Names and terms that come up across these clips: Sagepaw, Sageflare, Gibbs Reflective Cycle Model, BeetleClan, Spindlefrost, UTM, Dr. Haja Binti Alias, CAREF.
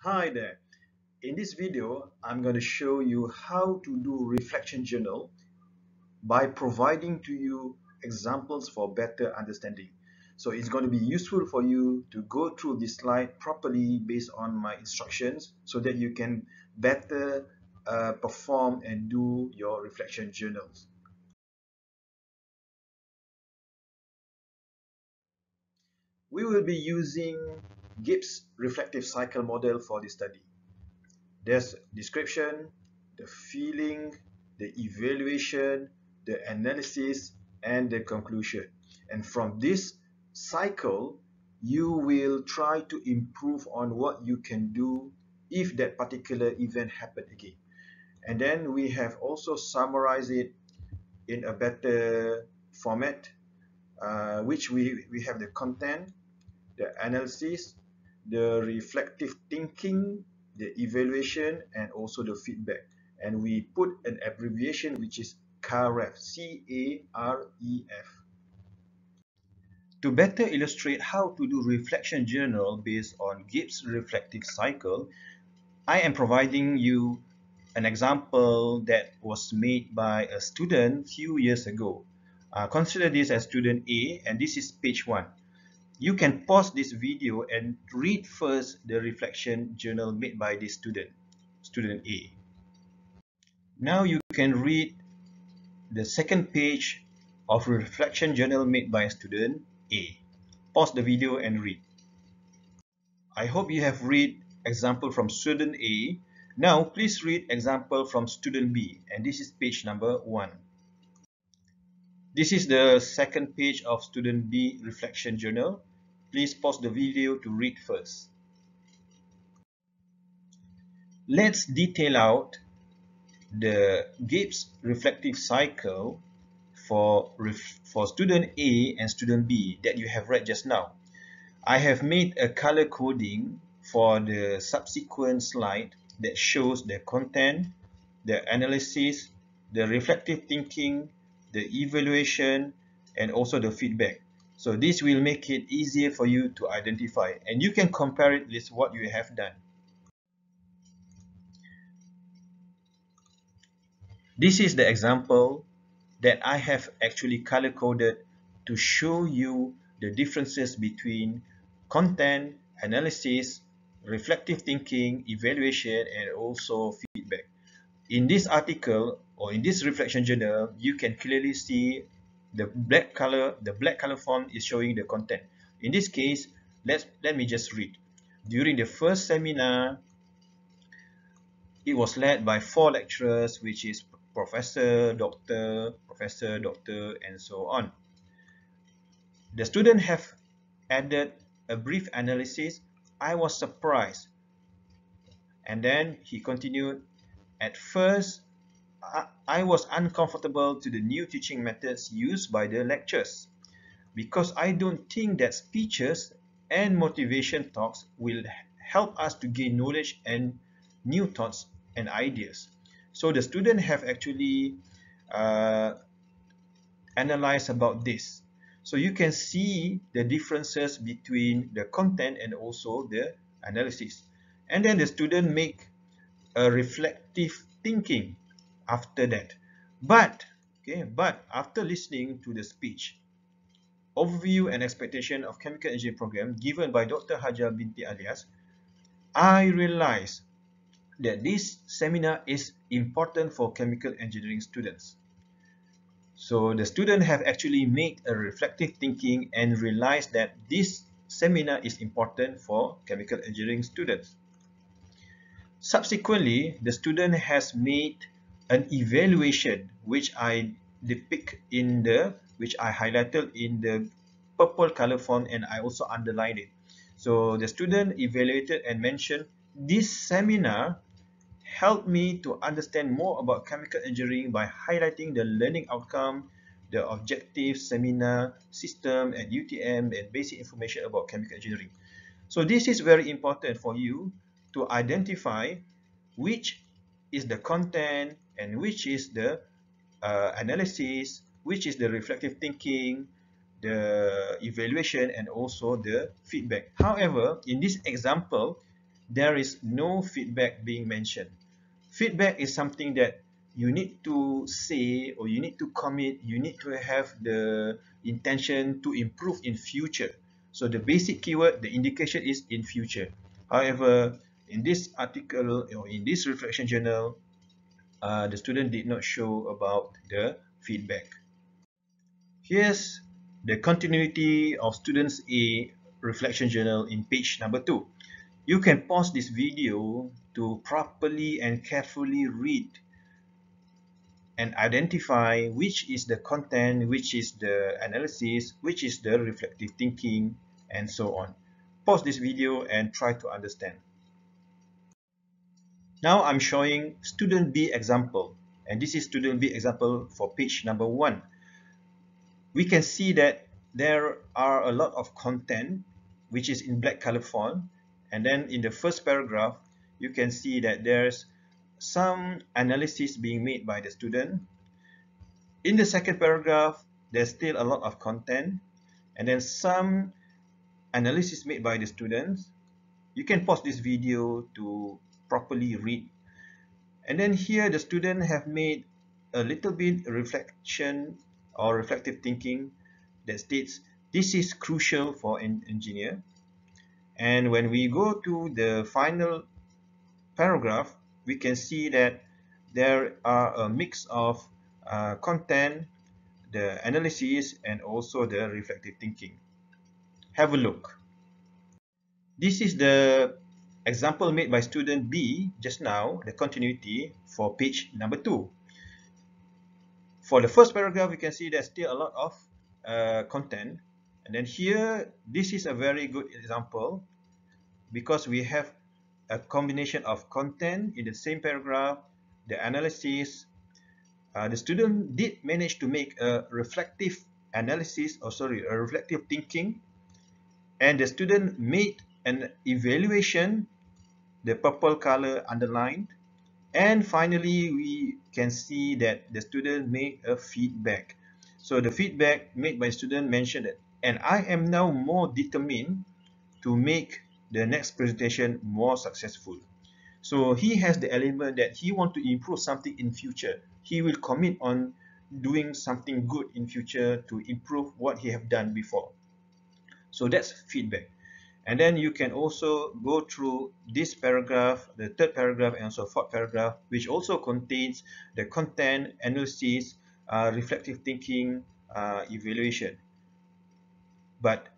Hi there. In this video, I'm going to show you how to do reflection journal by providing to you examples for better understanding. So it's going to be useful for you to go through this slide properly based on my instructions so that you can better perform and do your reflection journals. We will be using Gibbs Reflective Cycle Model for this study. There's description, the feeling, the evaluation, the analysis, and the conclusion. And from this cycle, you will try to improve on what you can do if that particular event happened again. And then we have also summarized it in a better format, which we have the content, the analysis, the reflective thinking, the evaluation, and also the feedback. And we put an abbreviation which is CAREF, C-A-R-E-F. To better illustrate how to do reflection journal based on Gibbs reflective cycle, I am providing you an example that was made by a student few years ago. Consider this as student A, and this is page 1. You can pause this video and read first the reflection journal made by this student, student A. Now you can read the second page of reflection journal made by student A. Pause the video and read. I hope you have read example from student A. Now please read example from student B, and this is page number 1. This is the second page of student B reflection journal. Please pause the video to read first. Let's detail out the Gibbs reflective cycle for student A and student B that you have read just now. I have made a color coding for the subsequent slide that shows the content, the analysis, the reflective thinking, the evaluation, and also the feedback. So this will make it easier for you to identify, and you can compare it with what you have done. This is the example that I have actually color coded to show you the differences between content, analysis, reflective thinking, evaluation, and also feedback. In this article, or in this reflection journal, you can clearly see the black color font is showing the content. In this case, let me just read. During the first seminar, it was led by 4 lecturers, which is professor, doctor, and so on. The students have added a brief analysis. I was surprised. And then he continued, at first, I was uncomfortable to the new teaching methods used by the lecturers, because I don't think that speeches and motivation talks will help us to gain knowledge and new thoughts and ideas. So the students have actually analyzed about this. So you can see the differences between the content and also the analysis. And then the student make a reflective thinking after that, but after listening to the speech, overview and expectation of chemical engineering program given by Dr. Haja Binti Alias, I realized that this seminar is important for chemical engineering students. So the students have actually made a reflective thinking and realized that this seminar is important for chemical engineering students. Subsequently, the student has made an evaluation, which I depict in the, which I highlighted in the purple color font, and I also underlined it. So the student evaluated and mentioned, this seminar helped me to understand more about chemical engineering by highlighting the learning outcome, the objective, seminar, system, and UTM, and basic information about chemical engineering. So this is very important for you to identify which is the content, and which is the analysis, which is the reflective thinking, the evaluation, and also the feedback. However, in this example, there is no feedback being mentioned. Feedback is something that you need to say, or you need to commit, you need to have the intention to improve in future. So the basic keyword, the indication is in future. However, in this article or in this reflection journal, the student did not show about the feedback. Here's the continuity of students A reflection journal in page number 2. You can pause this video to properly and carefully read and identify which is the content, which is the analysis, which is the reflective thinking, and so on. Pause this video and try to understand. Now I'm showing student B example, and this is student B example for page number 1. We can see that there are a lot of content which is in black color font, and then in the first paragraph you can see that there's some analysis being made by the student. In the second paragraph there's still a lot of content and then some analysis made by the students. You can pause this video to properly read. And then here the student have made a little bit reflection or reflective thinking that states this is crucial for an engineer. And when we go to the final paragraph, we can see that there are a mix of content, the analysis, and also the reflective thinking. Have a look. This is the example made by student B just now, the continuity for page number 2. For the first paragraph, we can see there's still a lot of content. And then here, this is a very good example because we have a combination of content in the same paragraph, the analysis. The student did manage to make a reflective analysis, or sorry, a reflective thinking. And the student made an evaluation, the purple color underlined, and finally we can see that the student made a feedback. So the feedback made by student mentioned that, and I am now more determined to make the next presentation more successful. So he has the element that he wants to improve something in future. He will commit on doing something good in future to improve what he have done before. So that's feedback. And then you can also go through this paragraph, the third paragraph, and also fourth paragraph, which also contains the content, analysis, reflective thinking, evaluation. But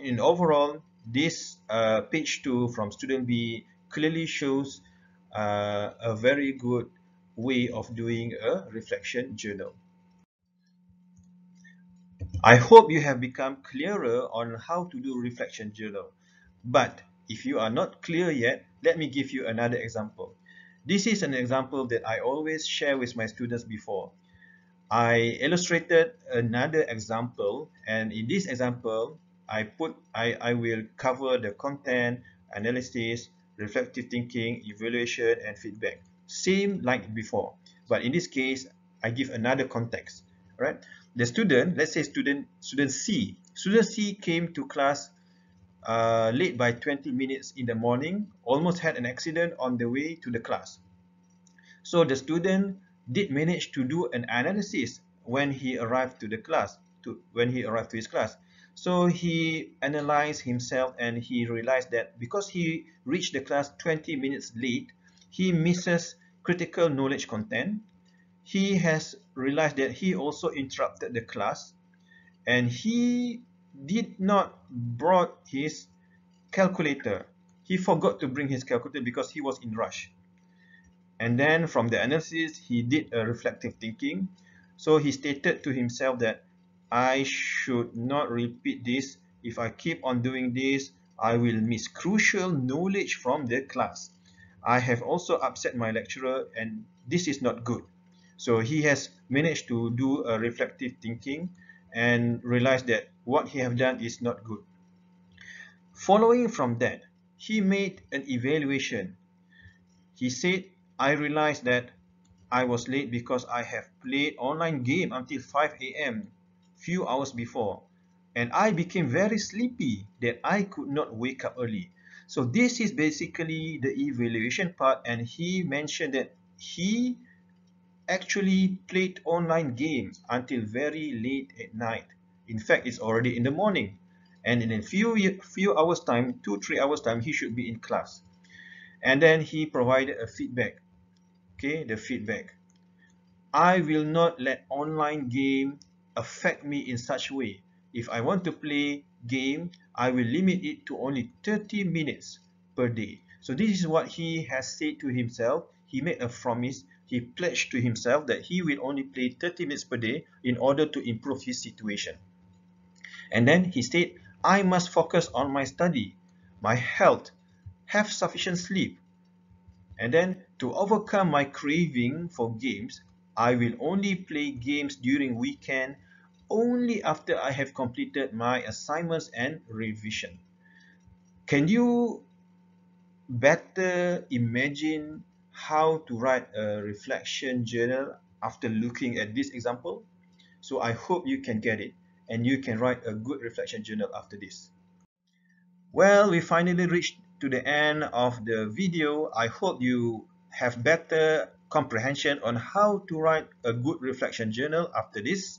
in overall, this page 2 from student B clearly shows a very good way of doing a reflection journal. I hope you have become clearer on how to do reflection journal. But if you are not clear yet, let me give you another example. This is an example that I always share with my students before. I illustrated another example, and in this example, I will cover the content, analysis, reflective thinking, evaluation, and feedback. Same like before, but in this case, I give another context. Right? The student, let's say student C. Student C came to class late by 20 minutes in the morning, almost had an accident on the way to the class. So the student did manage to do an analysis when he arrived to the class, when he arrived to his class. So he analyzed himself and he realized that because he reached the class 20 minutes late, he misses critical knowledge content. He has realized that he also interrupted the class, and he did not bring his calculator. He forgot to bring his calculator because he was in rush. And then from the analysis, he did a reflective thinking. So he stated to himself that I should not repeat this. If I keep on doing this, I will miss crucial knowledge from the class. I have also upset my lecturer, and this is not good. So he has managed to do a reflective thinking and realized that what he have done is not good. Following from that, he made an evaluation. He said, I realized that I was late because I have played online game until 5 AM few hours before, and I became very sleepy that I could not wake up early. So this is basically the evaluation part, and he mentioned that he actually played online games until very late at night. In fact, it's already in the morning, and in a few hours time, 2-3 hours time, he should be in class. And then he provided a feedback. Okay, the feedback: I will not let online game affect me in such way. If I want to play game, I will limit it to only 30 minutes per day. So this is what he has said to himself. He made a promise. He pledged to himself that he will only play 30 minutes per day in order to improve his situation. And then he said, I must focus on my study, my health, have sufficient sleep. And then, to overcome my craving for games, I will only play games during weekend, only after I have completed my assignments and revision. Can you better imagine how to write a reflection journal after looking at this example? So I hope you can get it and you can write a good reflection journal after this. Well, we finally reached to the end of the video. I hope you have better comprehension on how to write a good reflection journal after this.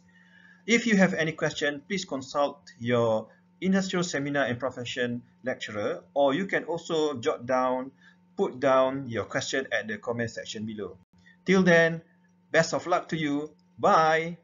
If you have any question, please consult your industrial seminar and profession lecturer, or you can also put down your question at the comment section below. Till then, best of luck to you. Bye.